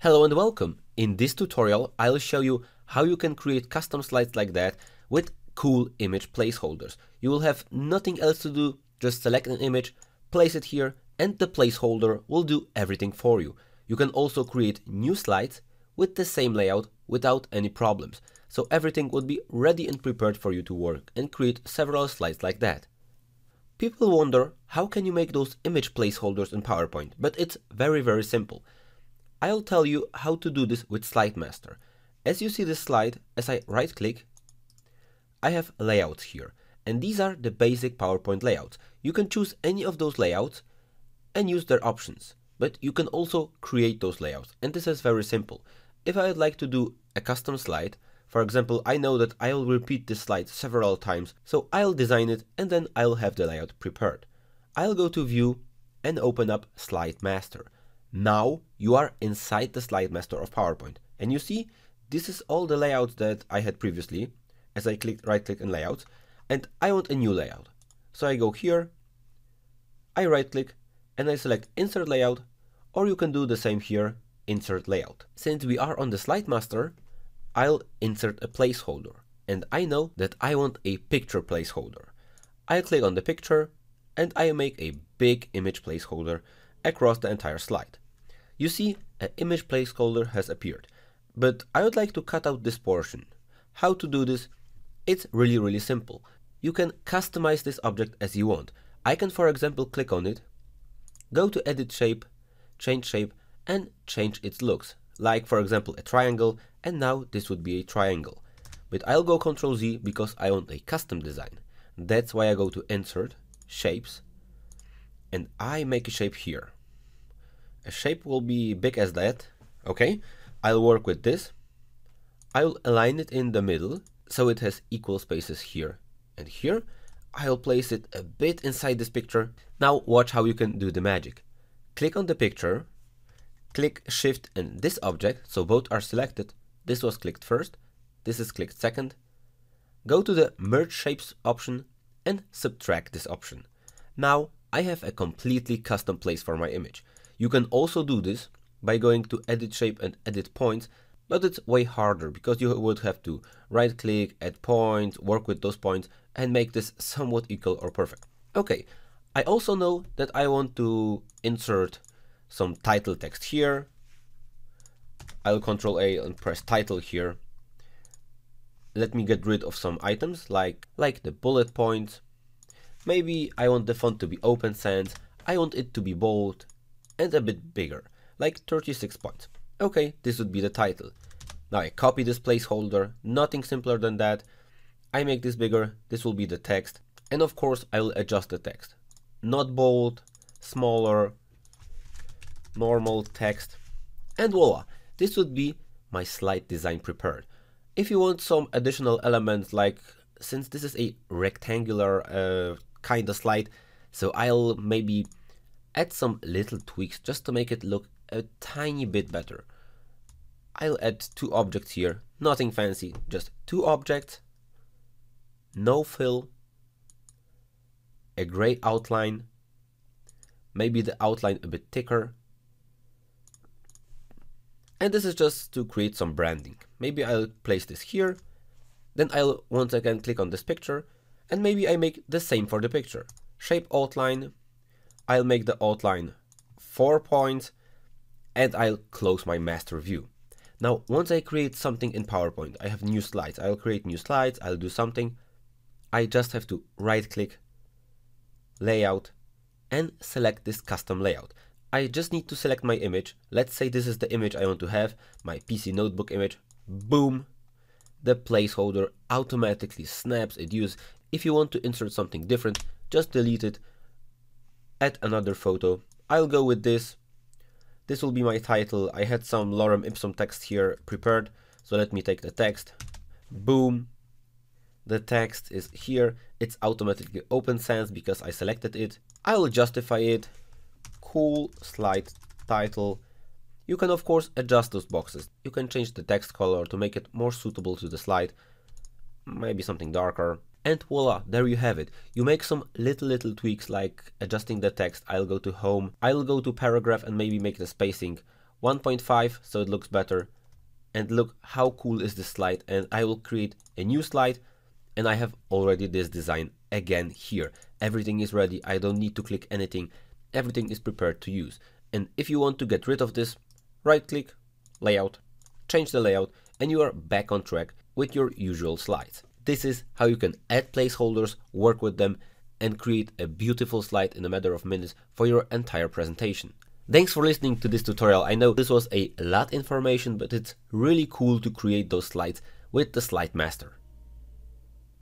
Hello and welcome! In this tutorial I'll show you how you can create custom slides like that with cool image placeholders. You will have nothing else to do, just select an image, place it here, and the placeholder will do everything for you. You can also create new slides with the same layout without any problems. So everything would be ready and prepared for you to work and create several slides like that. People wonder how can you make those image placeholders in PowerPoint, but it's very simple. I'll tell you how to do this with SlideMaster. As you see this slide, as I right-click, I have layouts here, and these are the basic PowerPoint layouts. You can choose any of those layouts and use their options, but you can also create those layouts, and this is very simple. If I would like to do a custom slide, for example, I know that I'll repeat this slide several times, so I'll design it and then I'll have the layout prepared. I'll go to View and open up SlideMaster. Now you are inside the SlideMaster of PowerPoint, and you see this is all the layouts that I had previously as I clicked right-click in layouts, and I want a new layout. So I go here, I right-click and I select Insert Layout, or you can do the same here, Insert Layout. Since we are on the SlideMaster, I'll insert a placeholder, and I know that I want a picture placeholder. I click on the picture and I make a big image placeholder across the entire slide. You see, an image placeholder has appeared, but I would like to cut out this portion. How to do this? It's really simple. You can customize this object as you want. I can, for example, click on it, go to Edit Shape, and change its looks. Like, for example, a triangle, and now this would be a triangle. But I'll go Ctrl-Z because I want a custom design. That's why I go to Insert, Shapes, and I make a shape here. A shape will be big as that. Okay, I'll work with this. I'll align it in the middle so it has equal spaces here and here. I'll place it a bit inside this picture. Now watch how you can do the magic. Click on the picture, click Shift and this object, so both are selected. This was clicked first, this is clicked second. Go to the Merge Shapes option and subtract this option. Now I have a completely custom place for my image. You can also do this by going to Edit Shape and Edit Points, but it's way harder because you would have to right-click, add points, work with those points, and make this somewhat equal or perfect. Okay, I also know that I want to insert some title text here. I'll Ctrl-A and press title here. Let me get rid of some items like the bullet points. Maybe I want the font to be Open Sans, I want it to be bold, and a bit bigger, like 36 points. Okay, this would be the title. Now I copy this placeholder, nothing simpler than that. I make this bigger, this will be the text, and of course I will adjust the text. Not bold, smaller, normal text, and voila, this would be my slide design prepared. If you want some additional elements, like since this is a rectangular kind of slide, so I'll maybe add some little tweaks just to make it look a tiny bit better. I'll add two objects here, nothing fancy, just two objects, no fill, a gray outline, maybe the outline a bit thicker. And this is just to create some branding. Maybe I'll place this here, then I'll once again click on this picture, and maybe I make the same for the picture. Shape outline, I'll make the outline 4 points, and I'll close my master view. Now, once I create something in PowerPoint, I have new slides. I'll create new slides, I'll do something. I just have to right-click, layout, and select this custom layout. I just need to select my image. Let's say this is the image I want to have, my PC notebook image. Boom! The placeholder automatically snaps it used. If you want to insert something different, just delete it. Add another photo. I'll go with this. This will be my title. I had some lorem ipsum text here prepared, so let me take the text. Boom! The text is here. It's automatically Open Sans because I selected it. I'll justify it. Cool slide title. You can of course adjust those boxes. You can change the text color to make it more suitable to the slide. Maybe something darker. And voila, there you have it. You make some little tweaks like adjusting the text. I'll go to home, I'll go to paragraph and maybe make the spacing 1.5 so it looks better. And look how cool is this slide, and I will create a new slide, and I have already this design again here. Everything is ready, I don't need to click anything, everything is prepared to use. And if you want to get rid of this, right click, layout, change the layout, and you are back on track with your usual slides. This is how you can add placeholders, work with them, and create a beautiful slide in a matter of minutes for your entire presentation. Thanks for listening to this tutorial. I know this was a lot of information, but it's really cool to create those slides with the Slide Master.